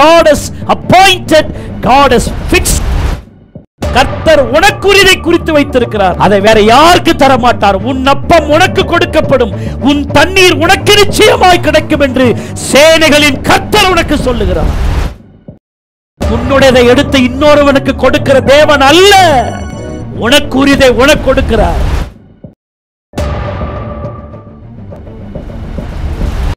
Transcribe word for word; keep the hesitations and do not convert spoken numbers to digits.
God has appointed, God has fixed. கர்த்தர் உனக்குரியதை குறித்து வைத்திருக்கிறார். அதை வேற யாருக்கு தர மாட்டார். உன் அப்பம் உனக்கு கொடுக்கப்படும், உன் தண்ணீர் உனக்கு நிச்சயமாய் கிடைக்கும் என்று சேனைகளின் கர்த்தர் உனக்கு சொல்லுகிறார். உன்னுடையதை எடுத்து இன்னொருவனுக்கு கொடுக்கிற தேவன் அல்ல, உனக்குரியதை உனக்கு கொடுக்கிறார்.